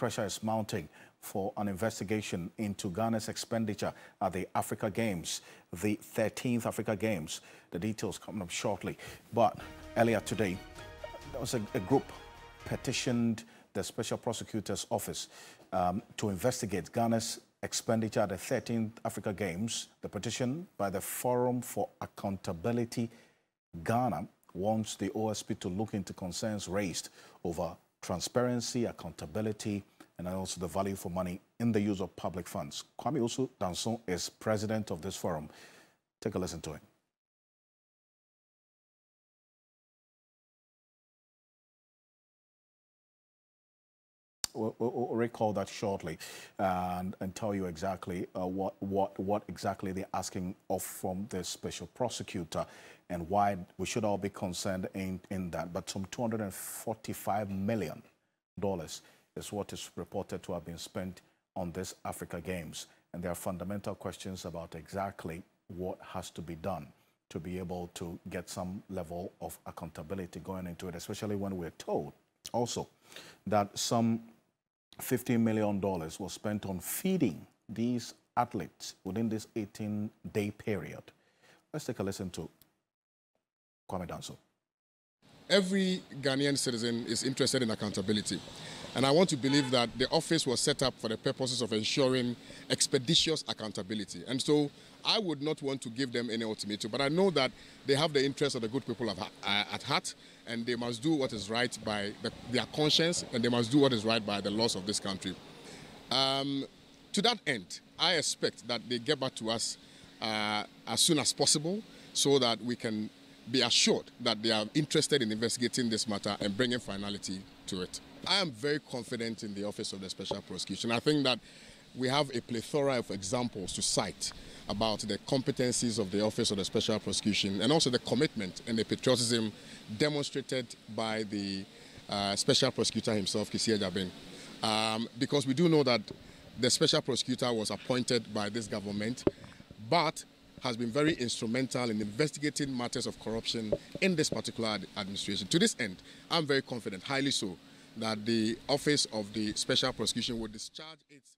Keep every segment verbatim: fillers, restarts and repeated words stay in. pressure is mounting for an investigation into Ghana's expenditure at the Africa Games, the thirteenth Africa Games. The details coming up shortly. But earlier today, there was a, a group petitioned the Special Prosecutor's Office um, to investigate Ghana's expenditure at the thirteenth Africa Games. The petition by the Forum for Accountability Ghana wants the O S P to look into concerns raised over transparency, accountability, and also the value for money in the use of public funds. Kwame Owusu Danso is president of this forum. Take a listen to him. We'll, we'll recall that shortly and, and tell you exactly uh, what, what, what exactly they're asking of from the special prosecutor and why we should all be concerned in, in that. But some two hundred forty-five million dollars is what is reported to have been spent on this Africa Games. And there are fundamental questions about exactly what has to be done to be able to get some level of accountability going into it, especially when we're told also that some fifteen million dollars was spent on feeding these athletes within this eighteen-day period. Let's take a listen to Kwame Danso. Every Ghanaian citizen is interested in accountability. And I want to believe that the office was set up for the purposes of ensuring expeditious accountability. And so I would not want to give them any ultimatum, but I know that they have the interests of the good people at heart, and they must do what is right by the, their conscience, and they must do what is right by the laws of this country. Um, to that end, I expect that they get back to us uh, as soon as possible so that we can be assured that they are interested in investigating this matter and bringing finality to it. I am very confident in the Office of the Special Prosecution. I think that we have a plethora of examples to cite about the competencies of the Office of the Special Prosecution and also the commitment and the patriotism demonstrated by the uh, Special Prosecutor himself, Kissi Agyebeng. Um, because we do know that the Special Prosecutor was appointed by this government, but has been very instrumental in investigating matters of corruption in this particular administration. To this end, I'm very confident, highly so, that the Office of the Special Prosecution will discharge its...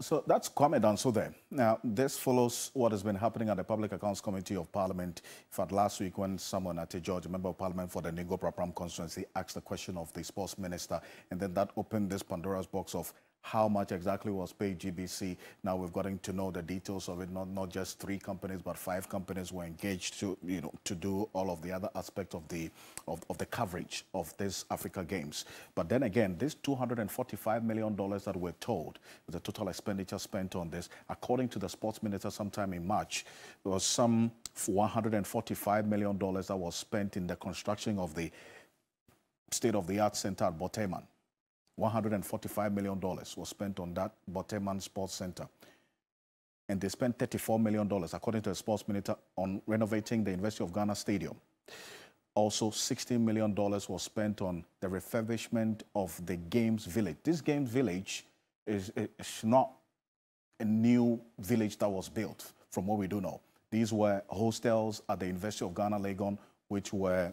So that's Kwame Danso there. Now, this follows what has been happening at the Public Accounts Committee of Parliament. In fact, last week when someone at a George, a member of Parliament for the Ningo Prapram constituency, asked the question of the sports minister, and then that opened this Pandora's box of how much exactly was paid G B C. Now we've gotten to know the details of it. Not, not just three companies, but five companies were engaged to, you know, to do all of the other aspects of the, of, of the coverage of this Africa Games. But then again, this two hundred forty-five million dollars that we're told, the total expenditure spent on this, according to the sports minister sometime in March, there was some one hundred forty-five million dollars that was spent in the construction of the state-of-the-art center at Boteman. one hundred forty-five million dollars was spent on that Borteyman Sports Centre. And they spent thirty-four million dollars, according to the sports minister, on renovating the University of Ghana Stadium. Also, sixteen million dollars was spent on the refurbishment of the Games Village. This Games Village is, is not a new village that was built, from what we do know. These were hostels at the University of Ghana Legon, which were,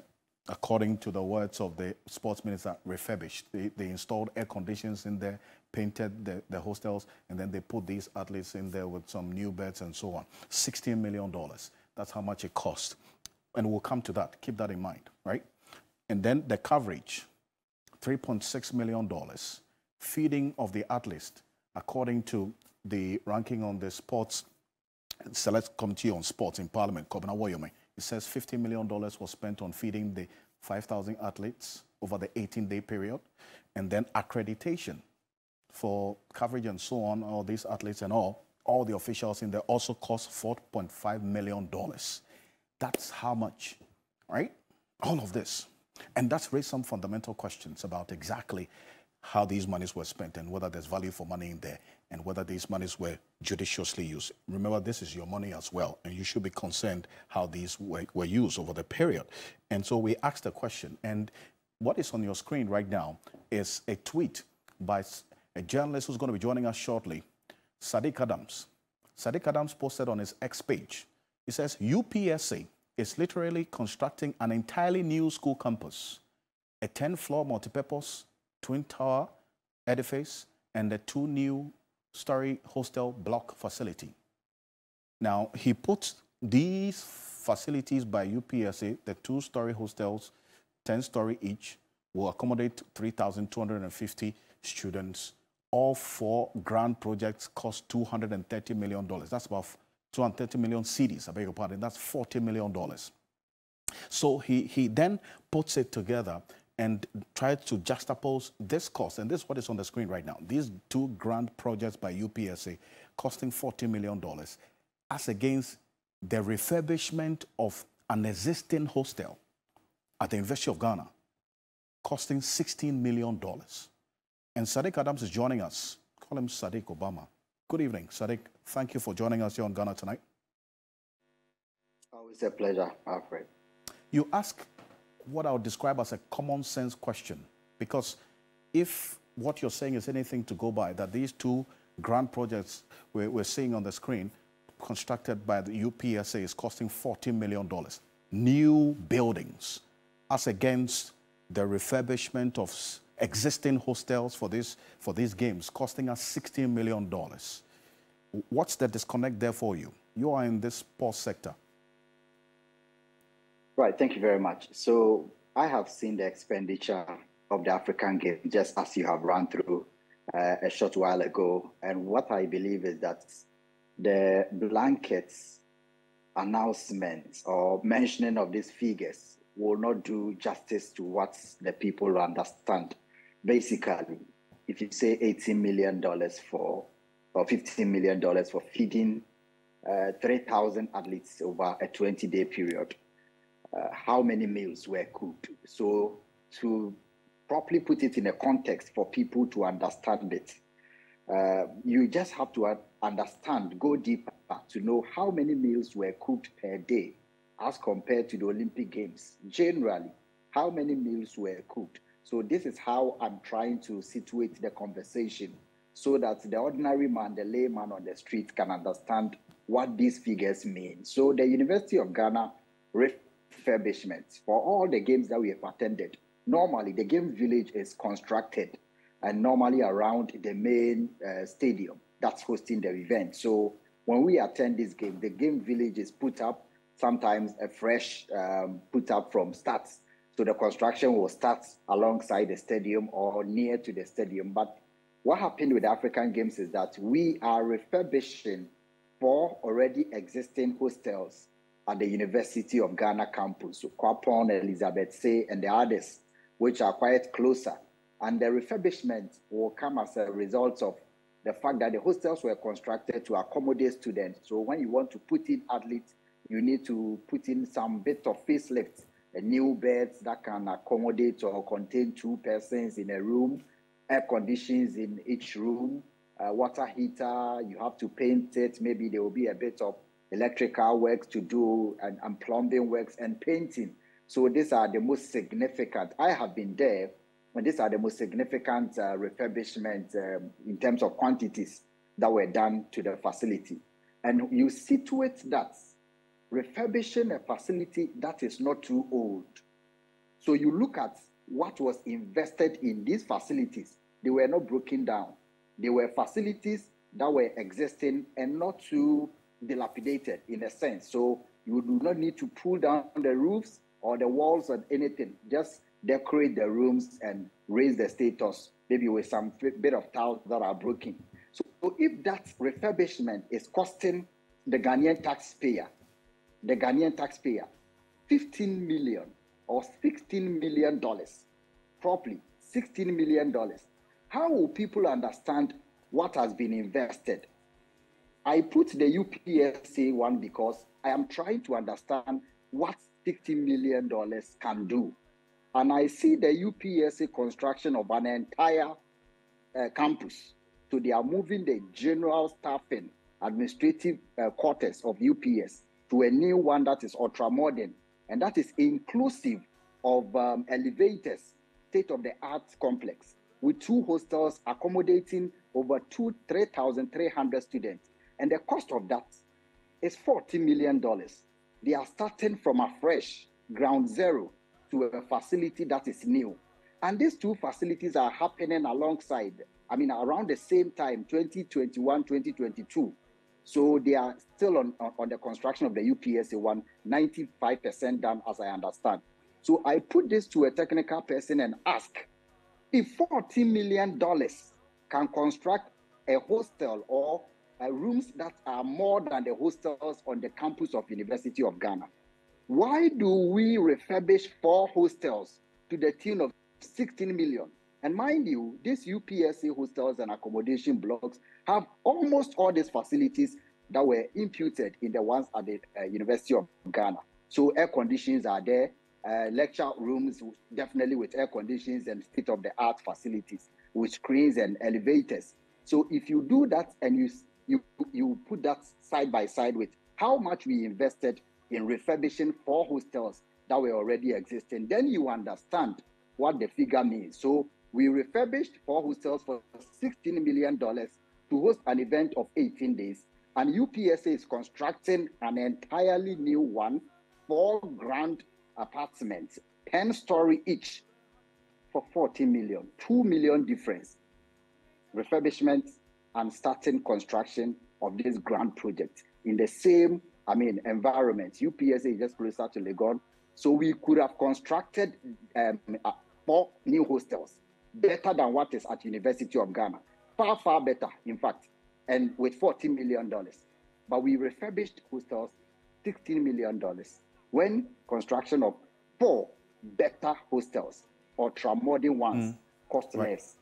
according to the words of the sports minister, refurbished. They, they installed air conditions in there, painted the, the hostels, and then they put these athletes in there with some new beds and so on. sixteen million dollars. That's how much it cost. And we'll come to that. Keep that in mind, right? And then the coverage, three point six million dollars. Feeding of the athletes, according to the ranking on the sports, Select Committee on Sports in Parliament, Kobina Woyome, it says fifty million dollars was spent on feeding the five thousand athletes over the eighteen-day period, and then accreditation for coverage and so on, all these athletes and all, all the officials in there also cost four point five million dollars. That's how much, right? All of this. And that's raised some fundamental questions about exactly how these monies were spent and whether there's value for money in there and whether these monies were judiciously used. Remember, this is your money as well, and you should be concerned how these were, were used over the period. And so we asked the question, and what is on your screen right now is a tweet by a journalist who's going to be joining us shortly, Saddick Adams. Saddick Adams posted on his X page. He says, U P S A is literally constructing an entirely new school campus, a ten-floor multipurpose twin tower edifice and the two new-story hostel block facility. Now, he put these facilities by U P S A, the two-story hostels, ten-story each, will accommodate three thousand two hundred fifty students. All four grand projects cost two hundred thirty million dollars. That's about two hundred thirty million cedis, I beg your pardon. That's forty million dollars. So he, he then puts it together and tried to juxtapose this cost. And this is what is on the screen right now. These two grand projects by U P S A costing forty million dollars as against the refurbishment of an existing hostel at the University of Ghana, costing sixteen million dollars. And Saddick Adams is joining us. Call him Saddick Obama. Good evening, Saddick. Thank you for joining us here on Ghana Tonight. Oh, it's a pleasure, Alfred. You ask what I would describe as a common sense question, because if what you're saying is anything to go by, that these two grand projects we're, we're seeing on the screen constructed by the U P S A is costing forty million dollars, new buildings, as against the refurbishment of existing hostels for this for these games, costing us sixteen million dollars. What's the disconnect there for you? You are in this sports sector. Right, thank you very much. So I have seen the expenditure of the African Games, just as you have run through uh, a short while ago. And what I believe is that the blanket announcement or mentioning of these figures will not do justice to what the people understand. Basically, if you say eighteen million dollars for, or fifteen million dollars for feeding uh, three thousand athletes over a twenty day period, uh, how many meals were cooked? So to properly put it in a context for people to understand it, uh, you just have to understand, go deeper to know how many meals were cooked per day as compared to the Olympic Games. Generally, how many meals were cooked? So this is how I'm trying to situate the conversation, so that the ordinary man, the layman on the street, can understand what these figures mean. So the University of Ghana refurbishments, for all the games that we have attended, normally the game village is constructed and normally around the main uh, stadium that's hosting the event. So when we attend this game, the game village is put up, sometimes a fresh um, put up from starts. So the construction will start alongside the stadium or near to the stadium. But what happened with African Games is that we are refurbishing four already existing hostels at the University of Ghana campus, so Kwapon, Elizabeth Say, and the others, which are quite closer. And the refurbishment will come as a result of the fact that the hostels were constructed to accommodate students. So when you want to put in athletes, you need to put in some bit of facelift, a new beds that can accommodate or contain two persons in a room, air conditions in each room, uh, water heater, you have to paint it. Maybe there will be a bit of electrical work to do and, and plumbing works and painting. So these are the most significant. I have been there, and these are the most significant uh, refurbishments um, in terms of quantities that were done to the facility. And you situate that refurbishing a facility that is not too old. So you look at what was invested in these facilities. They were not broken down. They were facilities that were existing and not too dilapidated in a sense. So you do not need to pull down the roofs or the walls or anything. Just decorate the rooms and raise the status, maybe with some bit of tiles that are broken. So if that refurbishment is costing the Ghanaian taxpayer, the Ghanaian taxpayer, fifteen million dollars or sixteen million dollars, properly sixteen million dollars. How will people understand what has been invested? I put the U P S A one because I am trying to understand what sixteen million dollars can do. And I see the U P S A construction of an entire uh, campus. So they are moving the general staffing administrative uh, quarters of U P S to a new one that is ultra-modern, and that is inclusive of um, elevators, state-of-the-art complex, with two hostels accommodating over three thousand three hundred students. And the cost of that is forty million dollars. They are starting from a fresh ground zero to a facility that is new. And these two facilities are happening alongside I mean, around the same time, twenty twenty-one, twenty twenty-two. So they are still on, on, on the construction of the U P S A one, ninety-five percent done, as I understand. So I put this to a technical person and ask, if forty million dollars can construct a hostel or a rooms that are more than the hostels on the campus of University of Ghana, why do we refurbish four hostels to the tune of sixteen million? And mind you, these U P S A hostels and accommodation blocks have almost all these facilities that were imputed in the ones at the uh, University of Ghana. So air conditions are there, uh, lecture rooms definitely with air conditions and state-of-the-art facilities with screens and elevators. So if you do that and you, you, you put that side by side with how much we invested in refurbishing four hostels that were already existing, then you understand what the figure means. So we refurbished four hostels for sixteen million dollars to host an event of eighteen days. And U P S A is constructing an entirely new one, four grand apartments, ten story each for forty million dollars, two million dollars difference. Refurbishment and starting construction of this grand project in the same, I mean, environment. U P S A is just closer to Legon. So we could have constructed um, four new hostels, better than what is at University of Ghana. Far, far better, in fact, and with forty million dollars. But we refurbished hostels, sixteen million dollars, when construction of four better hostels or ultra-modern ones mm. cost right. less.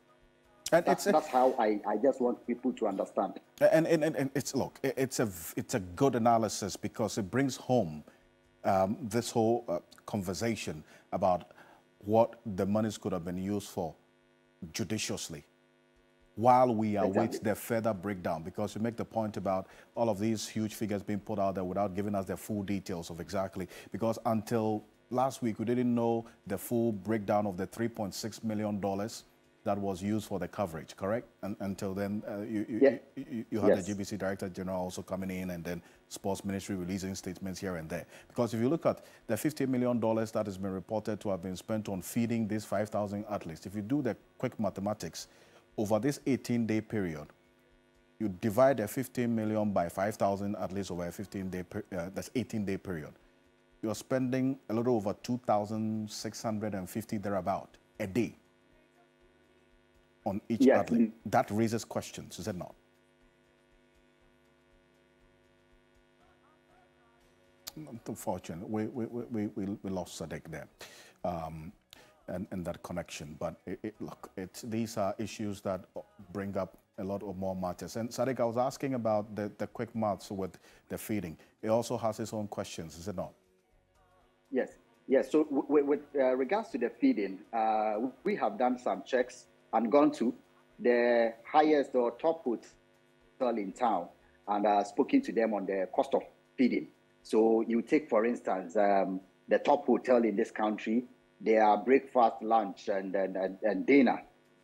And that, it's a, that's how I, I just want people to understand. And, and, and it's, look, it's a, it's a good analysis because it brings home um, this whole uh, conversation about what the monies could have been used for judiciously while we await exactly. the further breakdown, because you make the point about all of these huge figures being put out there without giving us the full details of exactly, because until last week, we didn't know the full breakdown of the three point six million dollars that was used for the coverage, correct? And until then, uh, you, you, yeah. you, you had yes. the G B C Director General also coming in, and then Sports Ministry releasing statements here and there. Because if you look at the fifty million dollars that has been reported to have been spent on feeding these five thousand athletes, if you do the quick mathematics, over this eighteen day period, you divide the fifteen million by five thousand athletes over a fifteen day, uh, that's eighteen day period. You're spending a little over two thousand six hundred fifty thereabout a day on each yes. athlete. That raises questions, is it not? Unfortunate, we, we, we, we, we lost Saddick there um, and, and that connection. But it, it, look, it's, these are issues that bring up a lot of more matters. And Saddick, I was asking about the, the quick maths with the feeding. It also has its own questions, is it not? Yes, yes. So with, with uh, regards to the feeding, uh, we have done some checks and gone to the highest or top hotel in town and uh, spoken to them on the cost of feeding. So you take, for instance, um, the top hotel in this country, their breakfast, lunch, and, and, and dinner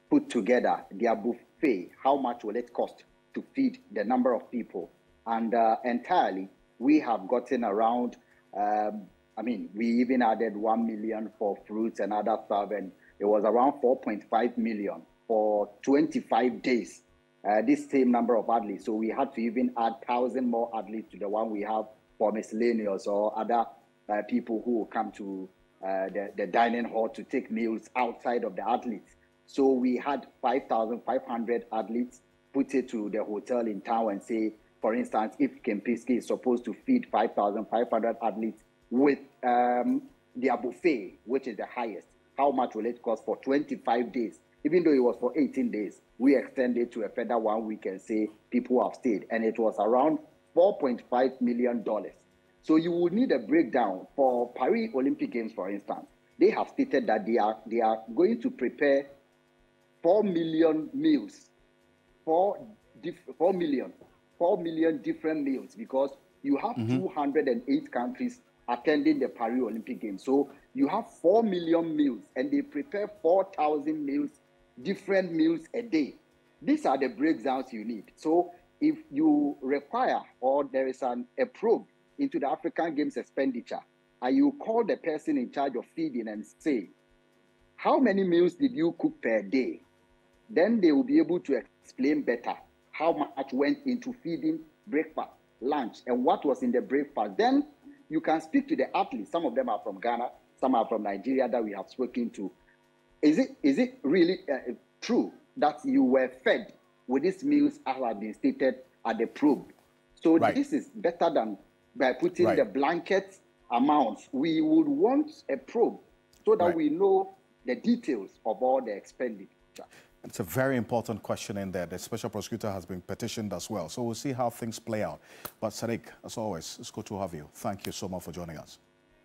put together, their buffet, how much will it cost to feed the number of people? And uh, entirely, we have gotten around, um, I mean, we even added one million dollars for fruits and other stuff, and it was around four point five million dollars for twenty-five days, uh, this same number of athletes. So we had to even add one thousand more athletes to the one we have for miscellaneous or other uh, people who will come to uh, the, the dining hall to take meals outside of the athletes. So we had five thousand five hundred athletes put it to the hotel in town and say, for instance, if Kempinski is supposed to feed five thousand five hundred athletes with um, their buffet, which is the highest, how much will it cost for twenty-five days? Even though it was for eighteen days, we extended to a further one week and say people have stayed. And it was around four point five million dollars. So you would need a breakdown for Paris Olympic Games, for instance. They have stated that they are, they are going to prepare four million meals, four, four million, four million different meals, because you have mm-hmm. two hundred eight countries attending the Paris Olympic Games. So you have four million meals, and they prepare four thousand meals, different meals a day. These are the breakdowns you need. So if you require, or there is an, a probe into the African Games expenditure, and you call the person in charge of feeding and say, how many meals did you cook per day? then they will be able to explain better how much went into feeding, breakfast, lunch, and what was in the breakfast. Then you can speak to the athletes. Some of them are from Ghana, some are from Nigeria that we have spoken to. Is it, is it really uh, true that you were fed with these meals as have been stated at the probe? So right. This is better than by putting right. the blanket amounts. We would want a probe so that right. we know the details of all the expenditure. It's a very important question in there. The special prosecutor has been petitioned as well. So we'll see how things play out. But Saddick, as always, it's good to have you. Thank you so much for joining us.